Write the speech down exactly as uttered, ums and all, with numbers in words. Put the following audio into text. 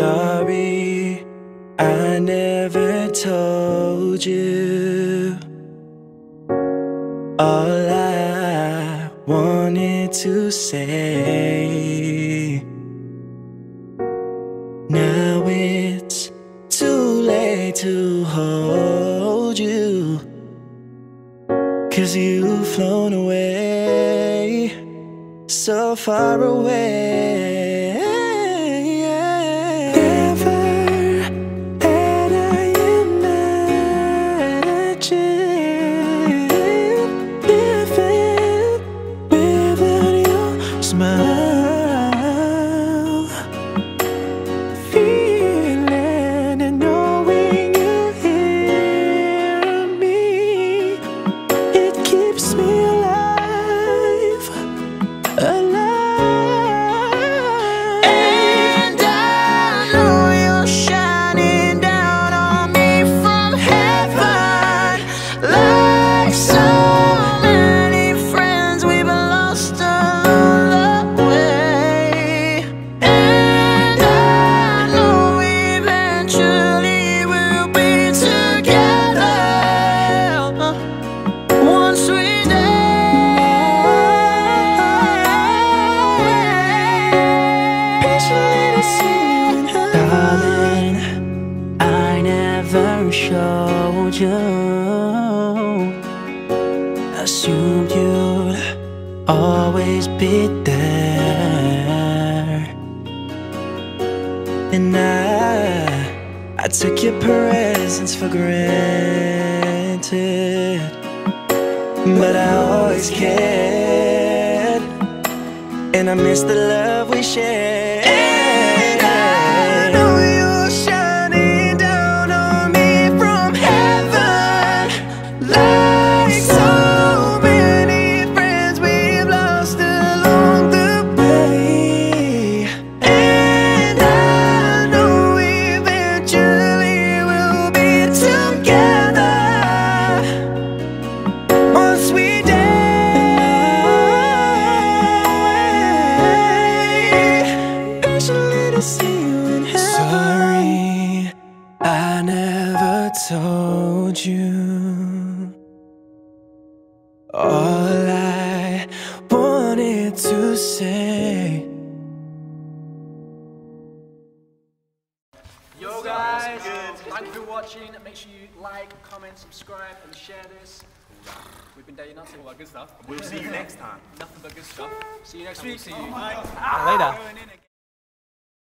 sorry I never told you. All I wanted to say, now it's too late to hold you, 'cause you've flown away, so far away. Darling, I never showed you, assumed you'd always be there, and I, I took your presence for granted, but I always cared, and I miss the love we shared. Sorry, I never told you. All I wanted to say. Yo guys, thank you for watching. Make sure you like, comment, subscribe and share this. We've been dating nothing but good stuff. We'll see you next time. Nothing but good stuff. See you next week. See you. Later.